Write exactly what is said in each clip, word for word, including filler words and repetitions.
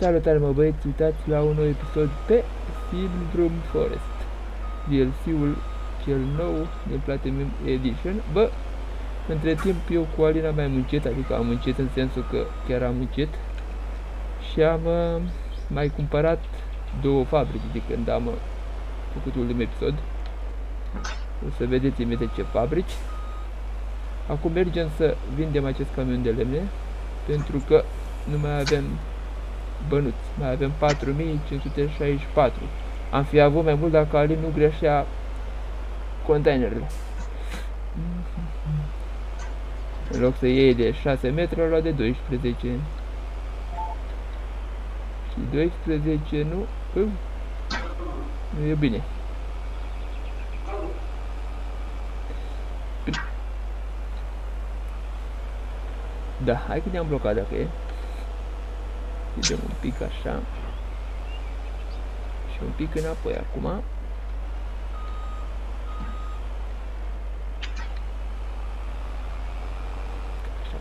Salutare, mă băieți, uitați la un nou episod pe Syndrome Forest, D L C-ul cel nou de Platinum Edition. Bă, între timp eu cu Alina mai am muncit, adică am muncit în sensul că chiar am muncit și am uh, mai cumpărat două fabrici de când am uh, făcut ultimul episod. O să vedeți imediat ce fabrici. Acum mergem să vindem acest camion de lemne, pentru că nu mai avem bănuți, mai avem patru mii cinci sute șaizeci și patru. Am fi avut mai mult dacă Alin nu greșea containerele. În loc să iei de șase metri, a luat de doisprezece. Și doisprezece nu... nu e bine. Da, hai că ne-am blocat dacă e. Vedem un pic așa. Și un pic înapoi acum. Așa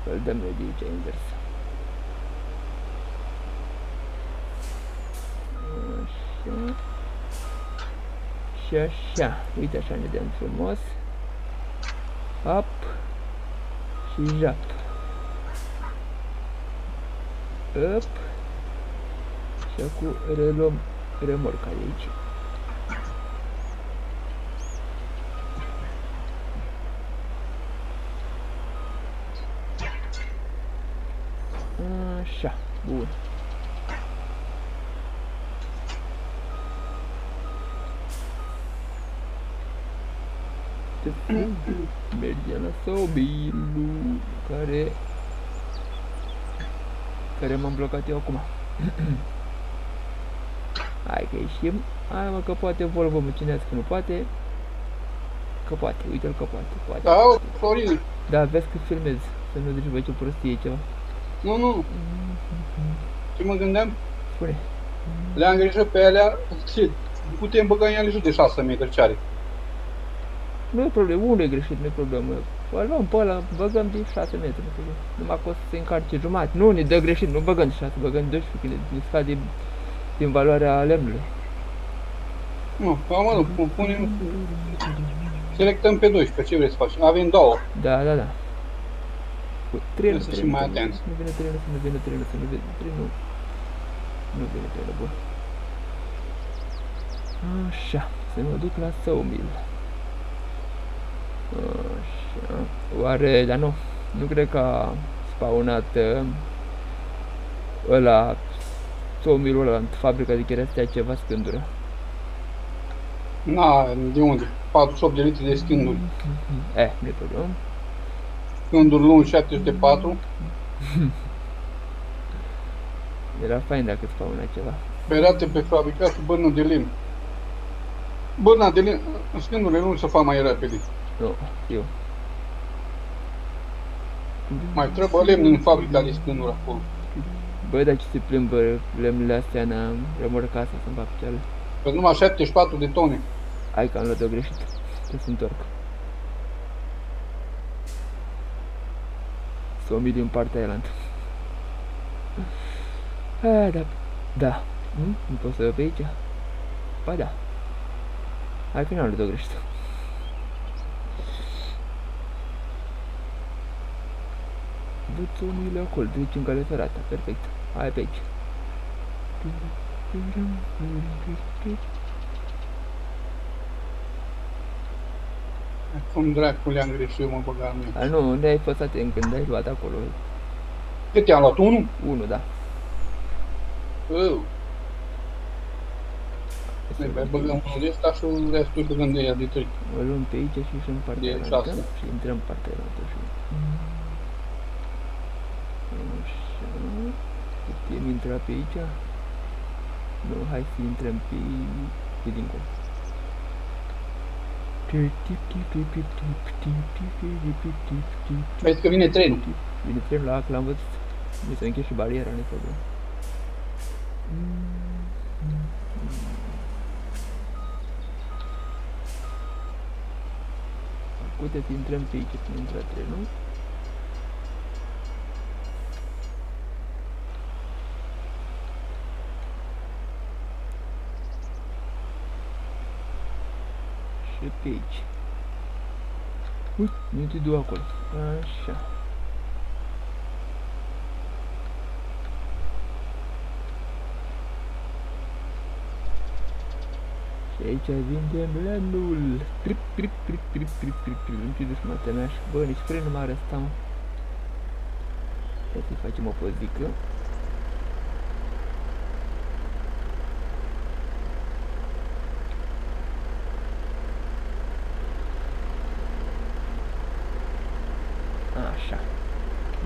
că îl dăm de aici invers. Așa. Și așa. Uite așa ne dăm frumos. Up. Și jap. Up. Și acum reluăm remorca de aici. Așa, bun. Mergem la sobilul care care m-am blocat eu acum. Hai că ieșim. Hai, mă, că poate Volvo, mă, cineați că nu poate. Că poate, uite-l că poate, poate. Au, Florin. Da, vezi cât filmez, să nu duci, băi, ce prostie, ceva. Nu, nu. Ce mă gândeam? Spune. Le-am grijit pe alea, ce? Putem băga în ele și de șase metri ce are. Nu e problemă, unul e greșit, nu e problemă. Îl luăm pe ăla, băgăm de șase metri, numai că o să se încarce jumate. Nu, ne dă greșit, nu băgăm de șase, băgăm de doisprezece, că ne scade din valoarea lemnului. Nu, am mă, punem... Selectăm pe doisprezece, ce vrei să faci? Avem două. Da, da, da. Trebuie să fim mai atenți. Nu vine trenul, nu vine trenul, nu vine trenul. Nu vine trenul, bun. Așa, să mă duc la sawmill. Așa. Oare, dar nu, nu cred că a spawnat ăla, sawmill-ul ăla, în fabrica de cherestea ceva scândură. Na, de unde? patruzeci și opt de litri de scânduri. Eh, nu-i problemă. Scânduri lungi, șapte sute patru. Era fain dacă spauna ceva. Perate pe fabrica cu bârnul de lemn. Bârna de lemn, scândurile lungi se fac mai repede. Nu, eu. Mai trebuie lemn în fabrica de scânduri acolo. Băi, dar ce se plimbă lemnile astea în remorca asta sunt fabricele? Păi numai șaptezeci și patru de tone. Hai că am luat-o greșit, trebuie să întorc. S-o mii din partea Island. Aia, da, da. Hm? Nu pot să pe aici? Ba da. Hai că n-am luat-o greșit. Butonile acolo, duci în cale ferată, perfect. Hai pe aici. Acum dracu le-am greșit, mă băga în mine. A, nu, ne-ai păsat în când ai luat acolo. Câte am luat? Unul? Unul, da. Eu. Ne mai băgăm unul de ăsta și restul băgăm de ea de trei. O luăm pe aici și ieșim partea altă și intrăm partea altă și... Așa, putem intra pe aici? Nu, hai să intrăm pe, pe dincolo. Vezi că vine trenul. Vine trenul la ac, l-am văzut. Mi se închide și bariera, nu-i problemă. Acum trebuie să intrăm pe aici, când intră trenul. cred că e aici. Uite, nu te duc acolo. Așa. Și aici vindem lanul. Trip, trip, trip, trip, trip, trip, trip. Nu știu de smatea mea și bă, nici frână mare asta, mă. Hai să facem o pozică. Așa.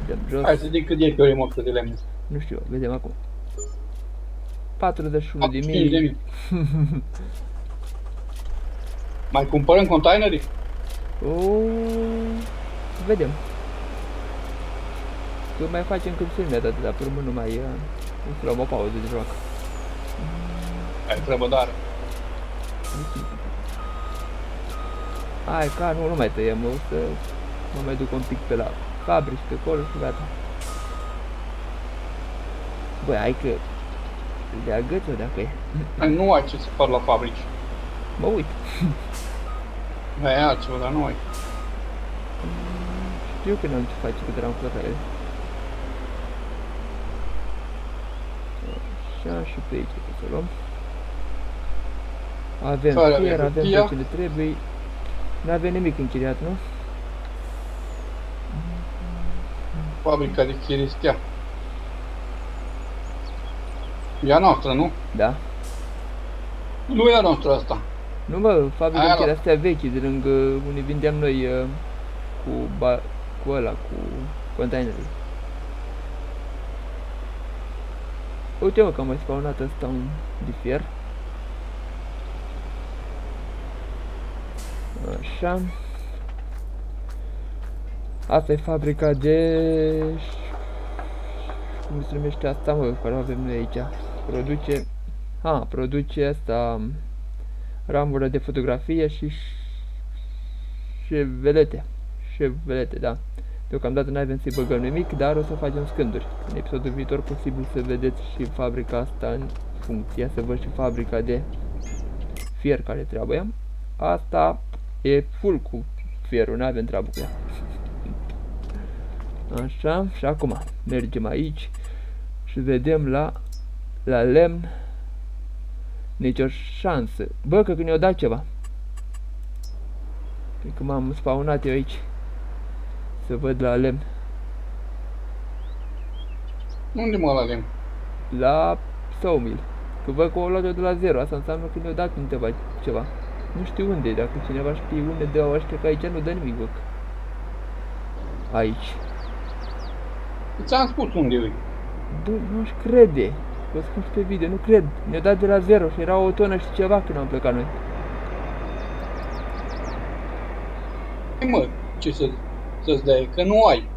Dăm jos. Hai să zic cât e pe ori moptă de lemn. Nu știu, vedem acum. patruzeci și unu de mii. Mai cumpărăm containerii? Vedem. Că mai facem când se mi-a dat de la primul, nu mai luăm o pauză de joacă. Ai trăbădare. Hai ca nu, nu mai tăiem, o să mă mai duc un pic pe la fabrici, pe acolo și gata. Băi, hai că de-a gâtul dacă e. Nu ai ce să faci la fabrici. Mă uit. Mai e altceva, dar nu ai. Știu că n-am ce face cât eram cu toate. Așa, și pe aici trebuie să luăm. Avem fier, avem tot ce ne trebuie. N-avem nimic închiriat, nu? Fabrica de chiristia. E a noastră, nu? Da. Nu e a noastră asta. Nu mă, fabrica de chiristia vechi, de lângă unde vindeam noi uh, cu, ba, cu ăla, cu containerul. Uite mă că am mai spawnat asta un de fier. Așa. Asta e fabrica de... Cum se numește asta mă, care o avem noi aici. Produce... Ha, produce asta... Ramură de fotografie și... Șevelete. Șevelete, da. Deocamdată n-avem să-i băgăm nimic, dar o să facem scânduri. În episodul viitor posibil să vedeți și fabrica asta în funcție, să văd și fabrica de fier care trebuie. Asta e full cu fierul, n-avem treabă cu ea. Așa, și acum mergem aici și vedem la, la lemn. Nici o șansă. Bă, că când i-o dat ceva. Cred că m-am spawnat eu aici. Să văd la lemn. Unde mă la lemn? La sawmill. Că văd că o luat eu de la zero, asta înseamnă că ne-o dat undeva ceva. Nu știu unde, dacă cineva știe unde dă, aștia că aici nu dă nimic, văd. Aici. Ți-am spus unde e. Nu-și crede. Vă spun pe video, nu cred. Ne-o dat de la zero și era o tonă și ceva când am plecat noi. Mă, ce să... să-ți dai, că nu ai.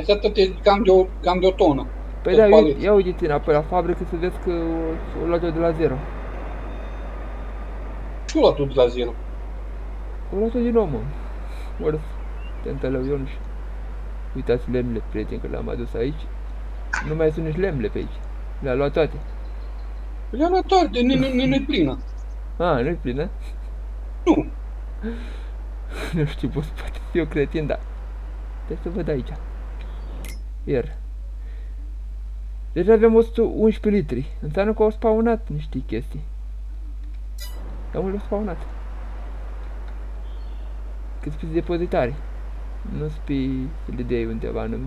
Asta tot e cam de o, cam de o tonă. Păi da, eu, ia uite-te înapoi la fabrică să vezi că o, o luat-o de la zero. Și-o luat-o de la zero? O luat-o din om, mă. Mărăs, te-ntălău, eu nu știu. Uitați lemnele, prieteni, că le-am adus aici. Nu mai sunt nici lemnele pe aici. Le-a luat toate. Le-a luat toate, nu-i plină. A, nu-i plină? Nu. Nu știu, poți poate fi o cretin, dar trebuie să văd aici. Iar. Deci avem o sută unsprezece litri. Înseamnă că au spawnat niște chestii. Dar unde au spawnat? Cât sunt depozitari. Nu spii să le dai undeva în...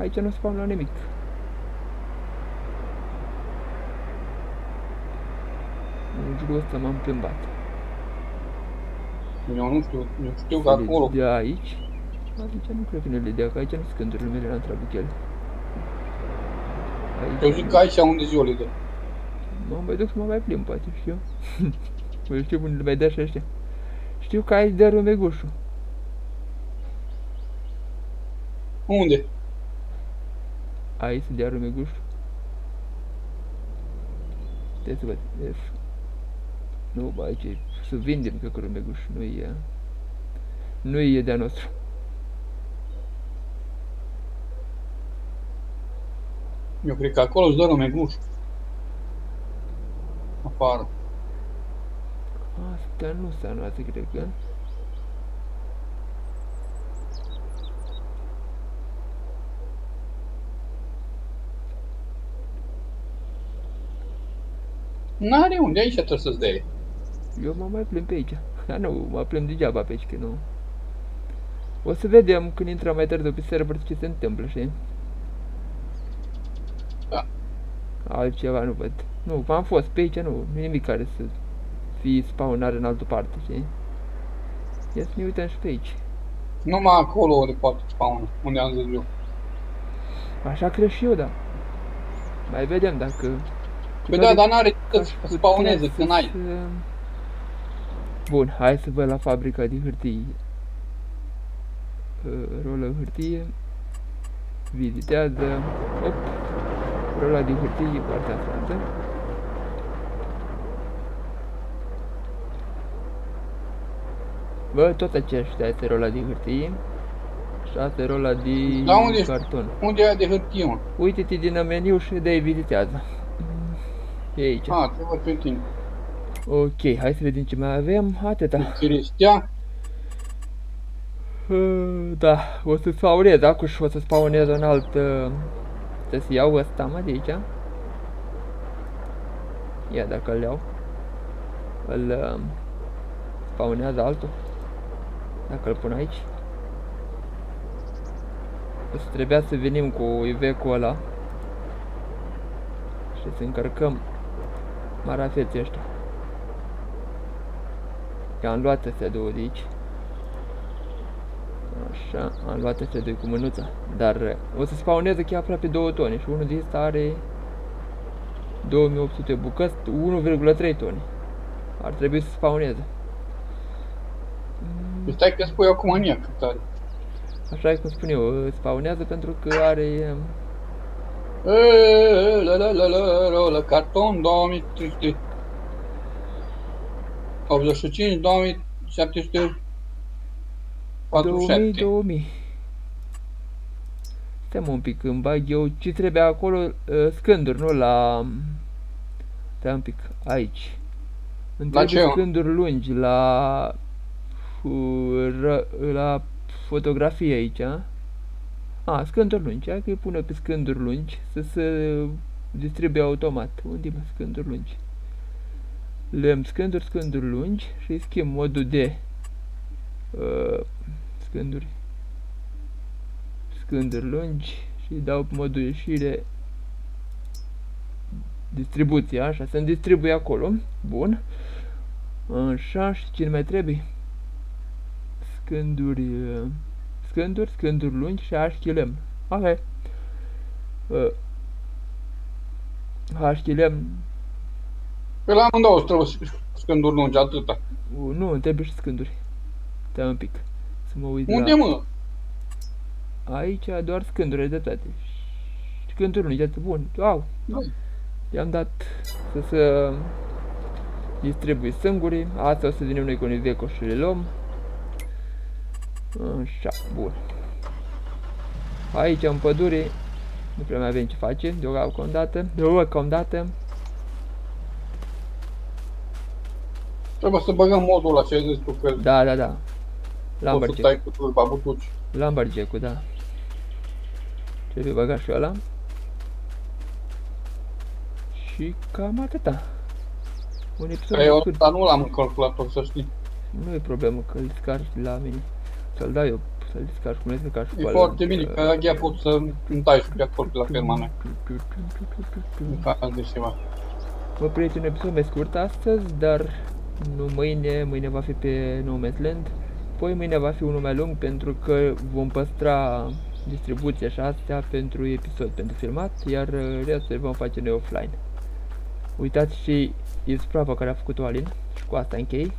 Aici nu spawnă nimic. În jurul ăsta m-am plimbat. Eu nu știu, eu știu că acolo... De aici? Aici nu cred că ne le dea, că aici nu sunt cândurile mele, n-am treabă cu ele. Eu zic că aici unde zi o le dă. Mă mai duc să mă mai plimb, poate, știu. Eu știu unde le mai dea și ăștia. Știu că aici dă rumegușul. Unde? Aici se dea rumegușul. Trebuie să văd. Nu, bă, aici e... Să vindem pe cărămeguș, nu-i e... Nu-i e de-a nostru. Eu cred că acolo îți dă rămeguș. Afară. Asta nu se anulează, cred că. N-are unde, aici trebuie să-ți dea. Eu mă mai plimb pe aici. Dar nu, mă plimb degeaba pe aici, că nu. O să vedem când intrăm mai târziu pe server ce se întâmplă, știi? Da. Altceva nu văd. Nu, am fost pe aici, nu, nimic care să fie spawnare în altă parte, știi? Ia să ne uităm și pe aici. Numai acolo ori poate spawn, unde am zis eu. Așa cred și eu, da. Mai vedem dacă... Păi da, dar n-are cât să spawneze, că n-ai. Bun, hai să văd la fabrica de hârtii. Rolă hârtie. Vizitează. Op. Rola de hârtie, partea asta. Bă, tot aceștia este rola de hârtie. Și asta e rola de da, unde carton. Unde e de hârtie, mă? Uite-te din meniu și de-ai vizitează. E aici. A, trebuie pe tine. Ok, hai să vedem ce mai avem. Atâta. Cirestea. Da, o să spawnez acum și o să spawnez în altă... Să iau ăsta, mă, de aici. Ia dacă îl iau. Îl spawnează altul. Dacă îl pun aici. O să trebuia să venim cu I V-ul ăla. Și să încărcăm marafeții ăștia. Că am luat astea două de aici. Așa, am luat astea doi cu mânuța. Dar o să spawneze chiar aproape două tone și unul din ăsta are două mii opt sute bucăți, unu virgulă trei tone. Ar trebui să spawneze. Stai că spui acum mania cât are. Așa e cum spun eu, spawnează pentru că are... Eee, la la la la la la, carton două mii trei sute optzeci și cinci, două mii șapte sute patruzeci și șapte. două mii, două mii. Stem un pic, îmi bag eu ce trebuie acolo, scânduri, nu la... Stai un pic, aici. Îmi trebuie scânduri lungi, la... La fotografie aici, a? A, scânduri lungi, hai că îi pună pe scânduri lungi să se distribuie automat. Unde e pe scânduri lungi? Le-am scânduri, scânduri lungi și îi schimb modul de uh, scânduri scânduri lungi și îi dau modul ieșire distribuție, așa, să-mi distribuie acolo. Bun. Așa, și ce mai trebuie? Scânduri... Uh, Scânduri, scânduri lungi și H Q L M. Ok. H Q L M. Pe la amândouă trebuie scânduri lungi, atâta. Nu, trebuie și scânduri. Stai un pic. Să mă uit. Unde, mă? Aici doar scânduri de toate. Scânduri lungi, atât. Bun. Wow. I-am dat să se distribui sângurii. Asta o să venim noi cu un veco și le luăm. Așa, bun. Aici, în pădure, nu prea mai avem ce face, deocamdată. Deocamdată. Trebuie să băgăm modul ăla ce ai zis tu că... Da, da, da. Lumberjack. Poți să stai cu turba, butuci. Lumberjack-ul, da. Trebuie băgat și ăla. Și cam atâta. Un episod... Ei, ăsta nu l-am în calculator, să știi. Nu e problemă că îl scarci la mine. Să-l dau eu, să-l descarci cum este ca și cu alea. E foarte bine, că agea pot să îmi tai și de acolo la fermane. În caz de ceva. Mă, prieteni, un episod mai scurt astăzi, dar nu mâine, mâine va fi pe nou Mestland. Poi mâine va fi unul mai lung pentru că vom păstra distribuția și astea pentru episod, pentru filmat, iar restul vom face noi offline. Uitați și isprava care a făcut-o Alin și cu asta închei.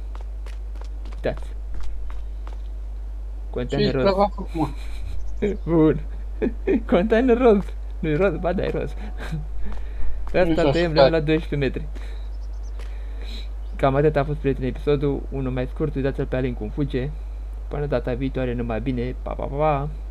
Uitați. Container roz. Bun. Container roz. Nu-i roz, ba da-i roz. Asta tăiem la doisprezece metri. Cam atât a fost, prieteni, episodul. Unul mai scurt, uitați-l pe Alin cum fuge. Până data viitoare, numai bine. Pa, pa, pa, pa.